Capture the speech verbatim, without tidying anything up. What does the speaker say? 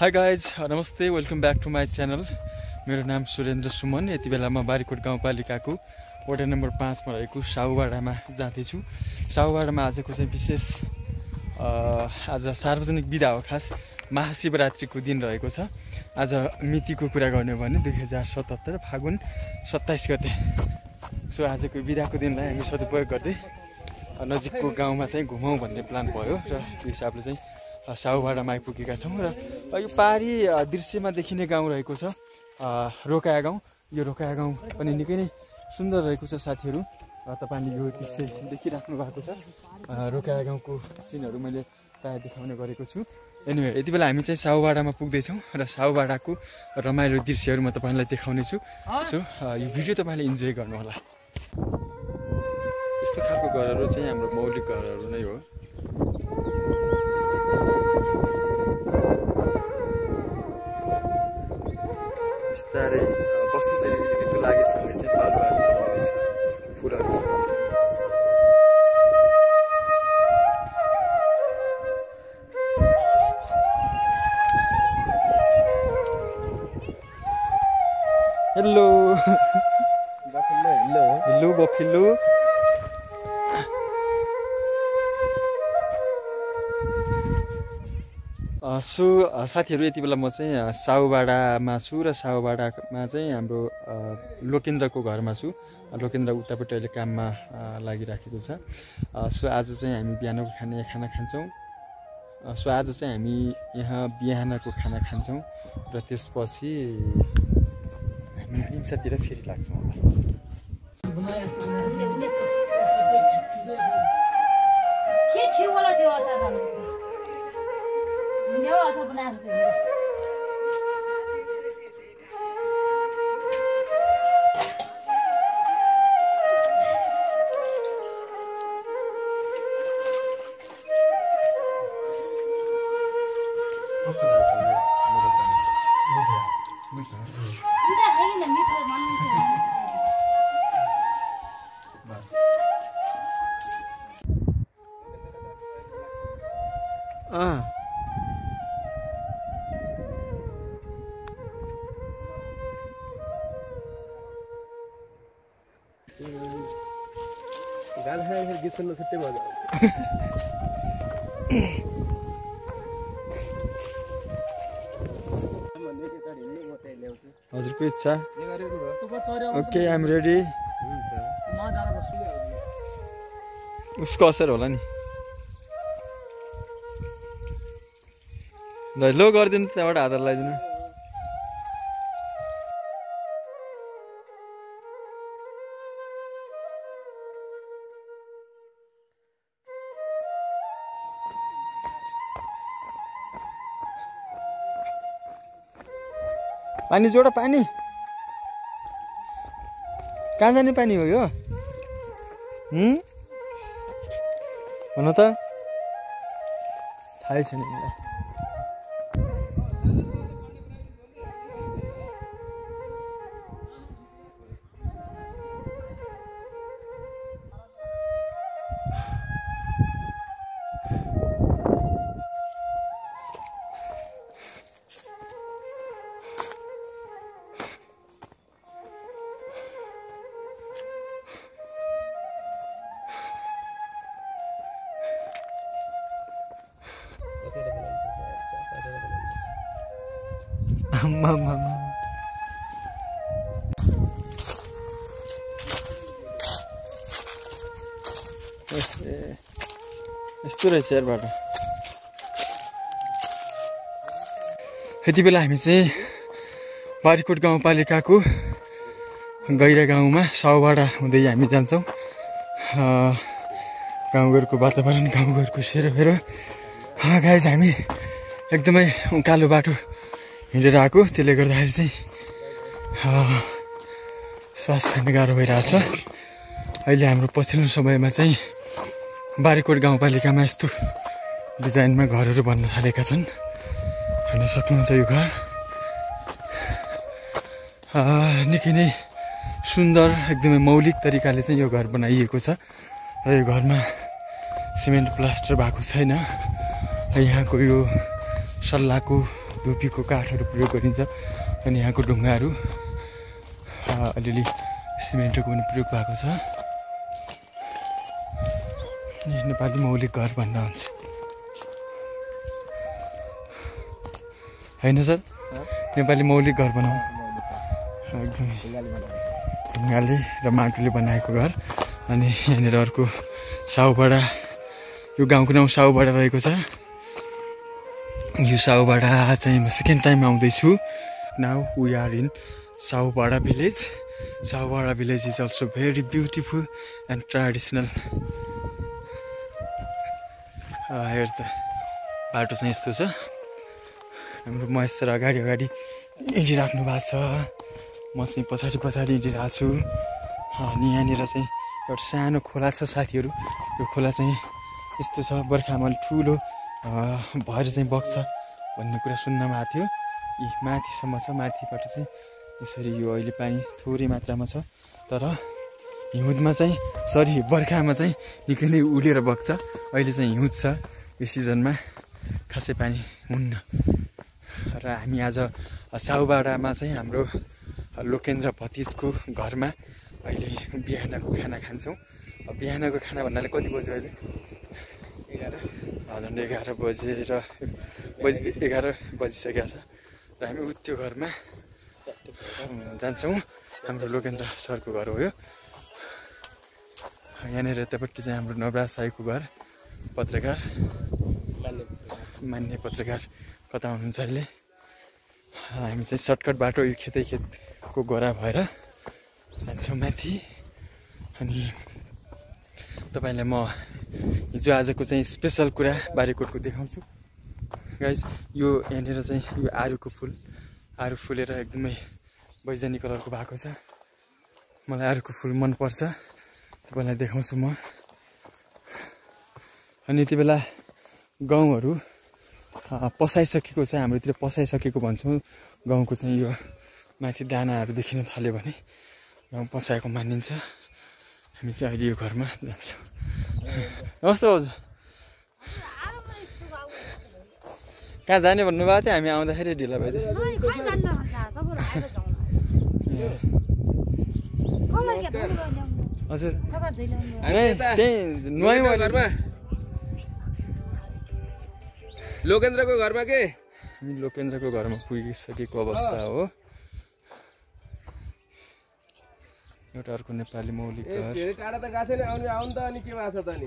High guys नमस्ते, welcome back to my channel. मेरो नाम सुरेंद्र सुमन। ये बेला म बारेकोट गाउँपालिकाको वडा नंबर पांच में रहेको साउवाड़ा में जाँदैछु। साउवाड़ा में आज को विशेष आज सार्वजनिक बिदा हो, खास महाशिवरात्रि को दिन रहेको छ। आज मिति को कुरा गर्ने भने दुई हजार सतहत्तर फागुन सत्ताईस गते। सो आज को बिदा को दिन हम सदुपयोग करते नजिक को गाँव में घुमाऊ भन्ने प्लान भयो र त्यो हिसाबले चाहिँ साउवाड़ा में आइपुगेका छौं। र यो पारी दृश्य में देखिने गाँव रहेको छ रोकाया गाँव। यो रोकाया गाँव पनि निकै नै सुंदर रहेको छ। साथीहरु तपाईले यो दृश्य देखिराख्नु भएको छ। रोकाया गाँव को सीनहरु मैले प्राय देखाउने गरेको छु। एनीवे यति बेला हामी चाहिँ साउवाडामा पुग्दै छौं र साउवाडाको रमाइलो दृश्यहरु म तपाईलाई देखाउने छु। सो यो भिडियो तपाईले इन्जोय गर्नु होला। यस्तो खालको घरहरु चाहिँ हाम्रो मौलिक घरहरु नै हो। बिस्तारै बसन्त ऋतु लागेसँगै चाहिँ बालबाल बढ्दैछ, फुलहरु फुल्दैछ। Hello buffalo, hello hello buffalo. So साथीहरु यति बेला म चाहिँ साउवाडामा छु र साउवाडामा चाहिँ हाम्रो लोकेन्द्रको घरमा छु। लोकेन्द्र उतापट्टि अहिले काममा लागिराखेको छ। सो आज चाहिँ हामी बिहानको खाने खाना खान्छौँ। सो आज चाहिँ हामी यहाँ बिहानको खाना खान्छौँ र त्यसपछि हिंसातिर फेरि लाग्छौँ होला। अँ गाल है फिर गीत सुनने छुट्टी मजा। हजुर के इच्छा? Okay I am ready. उसको असर होला नि। ल लो गरिदिनु, त्यहाँबाट आधार लगाइदिनु। पानी जोड, पानी कहाँ जाने पानी हो यो? भन त, थाहै छैन मलाई। आमा मामा यस्तो रहेछ हेरबाट। यति बेला हामी चाहिँ बारेकोट गाउँपालिकाको गैरा गाउँमा साउवाडा हुँदै हामी जान्छौँ। गाउँघरको वातावरण, गाउँघरको सेरोफेरो। गाइज हामी एकदमै उकालो बाटो हिँडेर आएको, त्यसले गर्दाखेरि चाहिँ श्वास फेर्न गाह्रो भइरहेछ। अहिले हाम्रो पछिल्लो समयमा चाहिँ बारेकोट गाउँपालिकामा यस्तो डिजाइनमा घरहरू बन्न थालेका छन्। हेर्न सक्नुहुन्छ यो घर निकै नै सुन्दर, एकदमै मौलिक तरिकाले चाहिँ यो घर बनाइएको छ र यो घरमा सिमेन्ट प्लास्टर भएको छैन। र यहाँको यो सल्लाहको धुपी को काठहरू प्रयोग गरिन्छ। अनि यहाँको ढुङ्गाहरू अलिअलि सिमेन्टको पनि प्रयोग भएको छ। यो नेपाली मौलिक घर भन्दा हुन्छ हैन सर? नेपाली मौलिक घर बनाउँ एकदम ढुङ्गाले र माटोले बनाएको घर। अनि यहाँनिर अर्को साउवाड़ा, यो गाउँको नाम साउवाड़ा रहेको छ। यो साउवाड़ा चाहिँ म सेकेन्ड टाइम आउँदैछु। Now we are in Sauwada village. Sauwada village is also very beautiful and traditional. हेर त बाटो चाहिँ यस्तो छ। हाम्रो महेश्वर अगाडि अगाडि हिँडिराख्नु भएको छ, म चाहिँ पछाडि पछाडि हिँडिरहेको छु। अनि यहाँनिर चाहिँ एउटा सानो खोला छ साथीहरू। यो खोला चाहिँ यस्तो छ, बर्खामा ठुलो भएर चाहिँ बग्छ भन्ने कुरा सुन्नमा आएको थियो। यी माथिसम्म छ, माथिबाट चाहिँ यसरी यो अहिले पानी थोरै मात्रामा छ, तर हिउँदमा चाहिँ सरी बर्खामा चाहिँ निकै नै उडेर बग्छ। अहिले चाहिँ हिउँद छ, यो सिजनमा खासै पानी हुन्न। र हामी आज साउवाडामा चाहिँ हाम्रो लोकेन्द्र भतिजको घरमा अहिले बिहानको खाना खान्छौँ। बिहानको खाना भन्नाले कति बज्यो अहिले? एघार झन्डै एघार बजेर बजे एघार बजिसकेको छ। र हामी उ त्यो घरमा जान्छौँ, हाम्रो लोकेन्द्र सरको घर हो यो। यहाँनिर यतापट्टि चाहिँ हाम्रो नवराज साईको घर, पत्रकार, मान्य पत्रकार कता हुनुहुन्छ अहिले। हामी चाहिँ सर्टकट बाटो यो खेतै खेतको गोरा भएर जान्छौँ माथि। अनि तपाईँलाई म हिजो आजको चाहिँ स्पेसल कुरा बारेकोटको देखाउँछु गाइज। यो यहाँनिर चाहिँ यो आरुको फुल, आरु फुलेर एकदमै बैजनी कलरको भएको छ। मलाई आरुको फुल मनपर्छ, तपाईँलाई देखाउँछु म। अनि यति बेला गाउँहरू पसाइसकेको छ, हाम्रोतिर पसाइसकेको भन्छौँ। गाउँको चाहिँ यो माथि दानाहरू देखिन थाल्यो भने गाउँ पसाएको मानिन्छ। हामी चाहिँ अहिले यो घरमा जान्छौँ। नमस्ते हजुर, कहाँ जाने भन्नुभएको थियो? हामी आउँदाखेरि ढिला भइदियो। हजुर घरमा लोकेन्द्रको घरमा के हामी लोकेन्द्रको घरमा पुगिसकेको अवस्था हो। एउटा अर्को नेपाली मौलिक घर।